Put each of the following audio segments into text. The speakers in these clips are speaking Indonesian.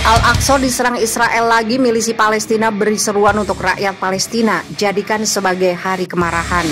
Al-Aqsa diserang Israel lagi, milisi Palestina beri seruan untuk rakyat Palestina, jadikan sebagai hari kemarahan.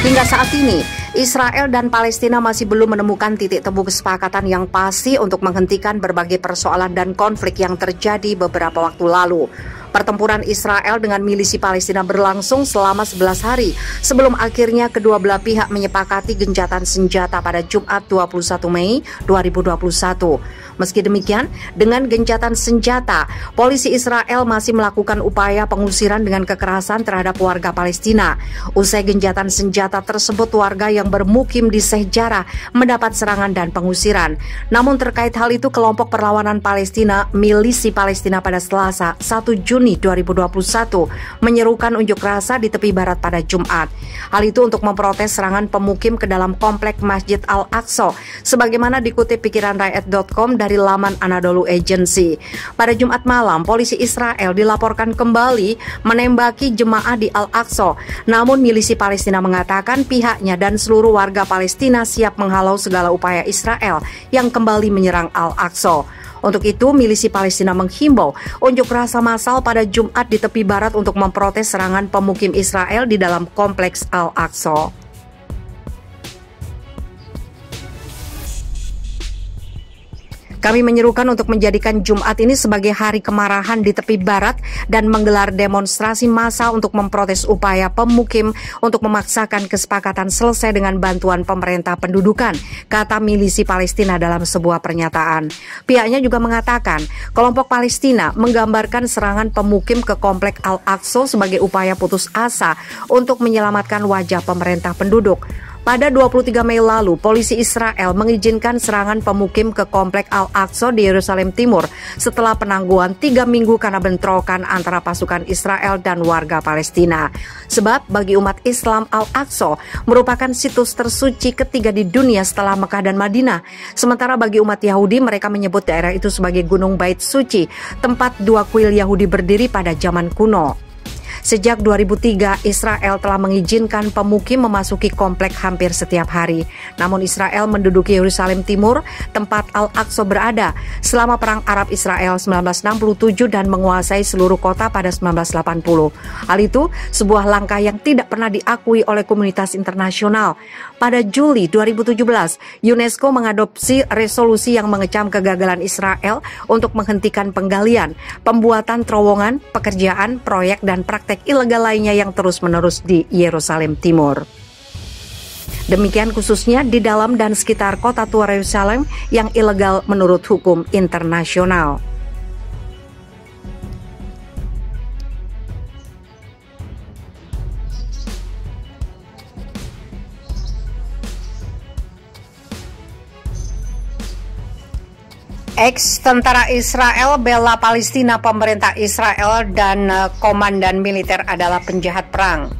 Hingga saat ini, Israel dan Palestina masih belum menemukan titik temu kesepakatan yang pasti untuk menghentikan berbagai persoalan dan konflik yang terjadi beberapa waktu lalu. Pertempuran Israel dengan milisi Palestina berlangsung selama 11 hari, sebelum akhirnya kedua belah pihak menyepakati gencatan senjata pada Jumat 21 Mei 2021. Meski demikian, dengan gencatan senjata, polisi Israel masih melakukan upaya pengusiran dengan kekerasan terhadap warga Palestina. Usai gencatan senjata tersebut, warga yang bermukim di Sehjarah mendapat serangan dan pengusiran. Namun terkait hal itu, kelompok perlawanan Palestina, milisi Palestina pada Selasa 1 Juni 2021 menyerukan unjuk rasa di tepi barat pada Jumat. Hal itu untuk memprotes serangan pemukim ke dalam komplek Masjid Al-Aqsa, sebagaimana dikutip pikiranrakyat.com dari laman Anadolu Agency. Pada Jumat malam, polisi Israel dilaporkan kembali menembaki jemaah di Al-Aqsa. Namun milisi Palestina mengatakan pihaknya dan seluruh warga Palestina siap menghalau segala upaya Israel yang kembali menyerang Al-Aqsa. Untuk itu, milisi Palestina menghimbau unjuk rasa massal pada Jumat di tepi barat untuk memprotes serangan pemukim Israel di dalam kompleks Al-Aqsa. Kami menyerukan untuk menjadikan Jumat ini sebagai hari kemarahan di tepi barat dan menggelar demonstrasi massa untuk memprotes upaya pemukim untuk memaksakan kesepakatan selesai dengan bantuan pemerintah pendudukan, kata milisi Palestina dalam sebuah pernyataan. Pihaknya juga mengatakan kelompok Palestina menggambarkan serangan pemukim ke komplek Al-Aqsa sebagai upaya putus asa untuk menyelamatkan wajah pemerintah penduduk. Pada 23 Mei lalu, polisi Israel mengizinkan serangan pemukim ke komplek Al-Aqsa di Yerusalem Timur setelah penangguhan 3 minggu karena bentrokan antara pasukan Israel dan warga Palestina. Sebab bagi umat Islam, Al-Aqsa merupakan situs tersuci ketiga di dunia setelah Mekah dan Madinah. Sementara bagi umat Yahudi, mereka menyebut daerah itu sebagai Gunung Bait Suci, tempat dua kuil Yahudi berdiri pada zaman kuno. Sejak 2003, Israel telah mengizinkan pemukim memasuki komplek hampir setiap hari. Namun Israel menduduki Yerusalem Timur, tempat Al-Aqsa berada, selama Perang Arab-Israel 1967 dan menguasai seluruh kota pada 1980. Hal itu sebuah langkah yang tidak pernah diakui oleh komunitas internasional. Pada Juli 2017, UNESCO mengadopsi resolusi yang mengecam kegagalan Israel untuk menghentikan penggalian, pembuatan terowongan, pekerjaan, proyek, dan praktik ilegal lainnya yang terus-menerus di Yerusalem Timur. Demikian khususnya di dalam dan sekitar kota tua Yerusalem yang ilegal menurut hukum internasional. Ex-tentara Israel bela Palestina, pemerintah Israel dan komandan militer adalah penjahat perang.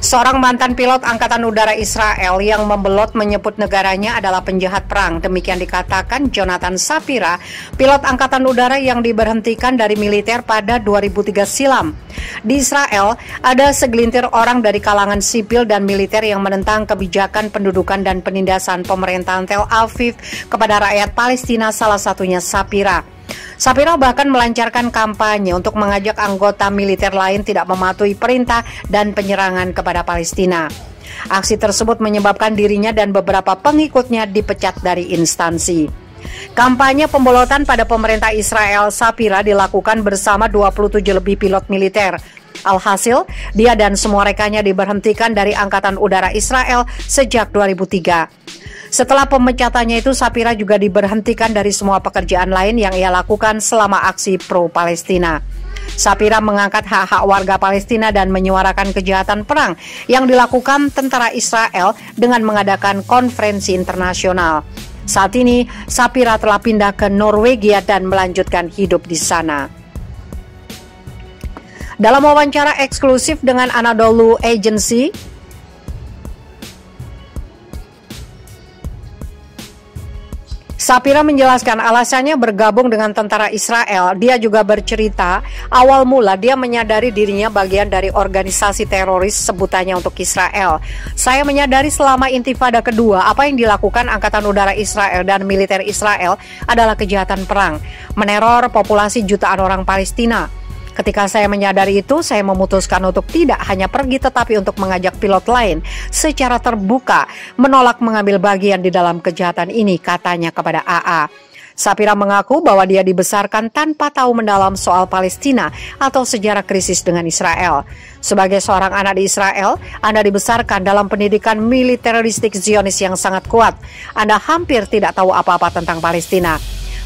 Seorang mantan pilot Angkatan Udara Israel yang membelot menyebut negaranya adalah penjahat perang. Demikian dikatakan Yonatan Shapira, pilot Angkatan Udara yang diberhentikan dari militer pada 2003 silam. Di Israel, ada segelintir orang dari kalangan sipil dan militer yang menentang kebijakan pendudukan dan penindasan pemerintahan Tel Aviv kepada rakyat Palestina, salah satunya Shapira. Shapira bahkan melancarkan kampanye untuk mengajak anggota militer lain tidak mematuhi perintah dan penyerangan kepada Palestina. Aksi tersebut menyebabkan dirinya dan beberapa pengikutnya dipecat dari instansi. Kampanye pembolotan pada pemerintah Israel Shapira dilakukan bersama 27 lebih pilot militer. Alhasil, dia dan semua rekannya diberhentikan dari Angkatan Udara Israel sejak 2003. Setelah pemecatannya itu, Shapira juga diberhentikan dari semua pekerjaan lain yang ia lakukan selama aksi pro-Palestina. Shapira mengangkat hak-hak warga Palestina dan menyuarakan kejahatan perang yang dilakukan tentara Israel dengan mengadakan konferensi internasional. Saat ini, Shapira telah pindah ke Norwegia dan melanjutkan hidup di sana. Dalam wawancara eksklusif dengan Anadolu Agency, Shapira menjelaskan alasannya bergabung dengan tentara Israel. Dia juga bercerita, awal mula dia menyadari dirinya bagian dari organisasi teroris sebutannya untuk Israel. Saya menyadari selama Intifada kedua, apa yang dilakukan Angkatan Udara Israel dan militer Israel adalah kejahatan perang, meneror populasi jutaan orang Palestina. Ketika saya menyadari itu, saya memutuskan untuk tidak hanya pergi tetapi untuk mengajak pilot lain secara terbuka menolak mengambil bagian di dalam kejahatan ini, katanya kepada AA. Shapira mengaku bahwa dia dibesarkan tanpa tahu mendalam soal Palestina atau sejarah krisis dengan Israel. Sebagai seorang anak di Israel, Anda dibesarkan dalam pendidikan militeristik Zionis yang sangat kuat. Anda hampir tidak tahu apa-apa tentang Palestina.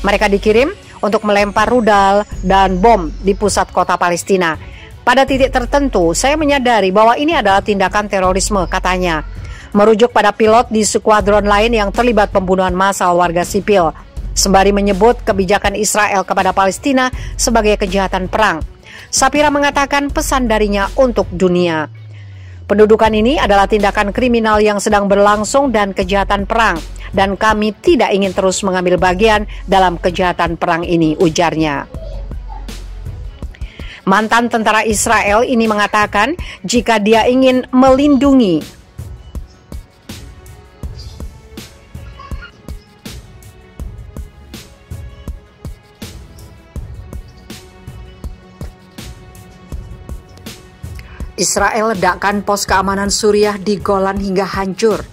Mereka dikirim untuk melempar rudal dan bom di pusat kota Palestina. Pada titik tertentu, saya menyadari bahwa ini adalah tindakan terorisme, katanya. Merujuk pada pilot di skuadron lain yang terlibat pembunuhan massal warga sipil, sembari menyebut kebijakan Israel kepada Palestina sebagai kejahatan perang. Shapira mengatakan pesan darinya untuk dunia. Pendudukan ini adalah tindakan kriminal yang sedang berlangsung dan kejahatan perang. Dan kami tidak ingin terus mengambil bagian dalam kejahatan perang ini, ujarnya. Mantan tentara Israel ini mengatakan jika dia ingin melindungi Israel, ledakan pos keamanan Suriah di Golan hingga hancur.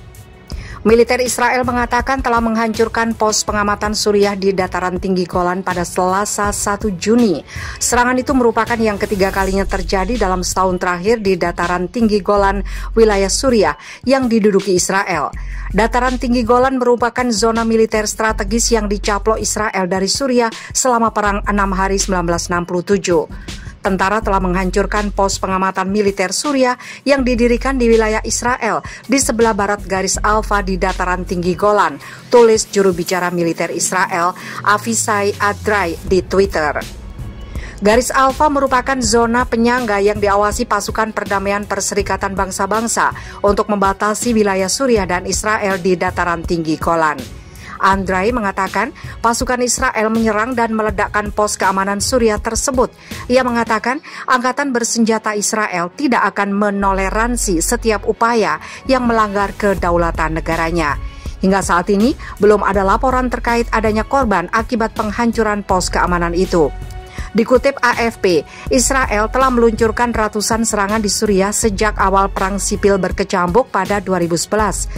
Militer Israel mengatakan telah menghancurkan pos pengamatan Suriah di dataran tinggi Golan pada Selasa 1 Juni. Serangan itu merupakan yang ketiga kalinya terjadi dalam setahun terakhir di dataran tinggi Golan, wilayah Suriah yang diduduki Israel. Dataran tinggi Golan merupakan zona militer strategis yang dicaplok Israel dari Suriah selama Perang 6 Hari 1967. Tentara telah menghancurkan pos pengamatan militer Suriah yang didirikan di wilayah Israel di sebelah barat garis Alfa di dataran tinggi Golan, tulis juru bicara militer Israel Avichay Adraee di Twitter. Garis Alfa merupakan zona penyangga yang diawasi pasukan perdamaian Perserikatan Bangsa-Bangsa untuk membatasi wilayah Suriah dan Israel di dataran tinggi Golan. Adraee mengatakan pasukan Israel menyerang dan meledakkan pos keamanan Suriah tersebut. Ia mengatakan angkatan bersenjata Israel tidak akan menoleransi setiap upaya yang melanggar kedaulatan negaranya. Hingga saat ini, belum ada laporan terkait adanya korban akibat penghancuran pos keamanan itu. Dikutip AFP, Israel telah meluncurkan ratusan serangan di Suriah sejak awal perang sipil berkecambuk pada 2011.